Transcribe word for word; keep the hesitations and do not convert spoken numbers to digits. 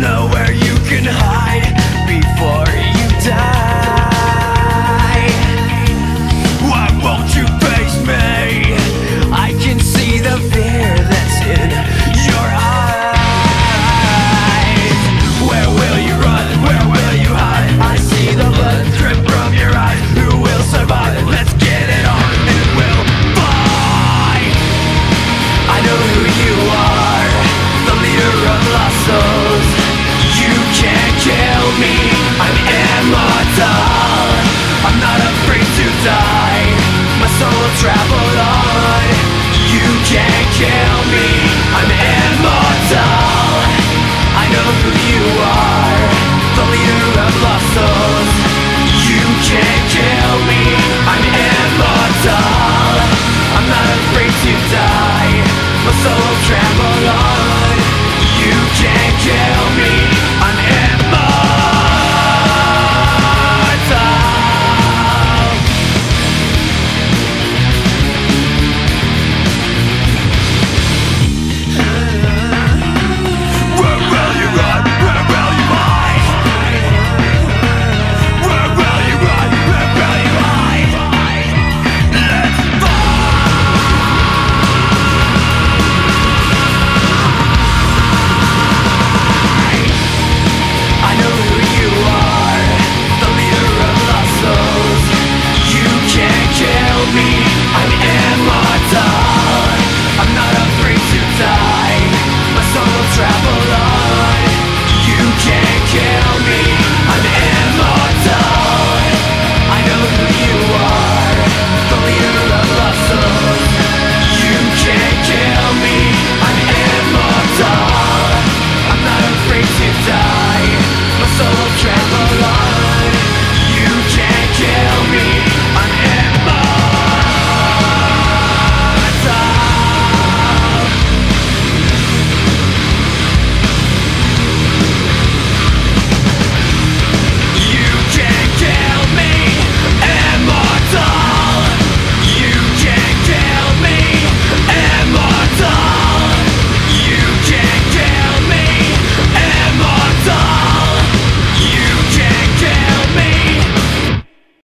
Nowhere you can hide before you die. Why won't you face me? I can see the fear that's in your eyes. Where will you run? Where will you hide? I see the blood drip from your eyes. Who will survive? Let's get it on and we'll fight. I know who you are, the leader of lost souls. Can't kill me, I'm immortal. I'm not afraid to die. My soul will travel on. You can't kill me, I'm immortal.